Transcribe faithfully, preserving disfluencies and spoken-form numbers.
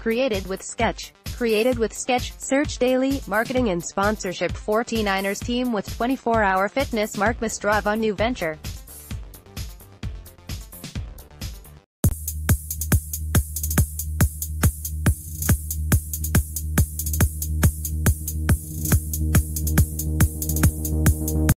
Created with Sketch. Created with Sketch, search daily, marketing and sponsorship forty-niners team with twenty-four hour fitness. Mark Mastrov on new venture.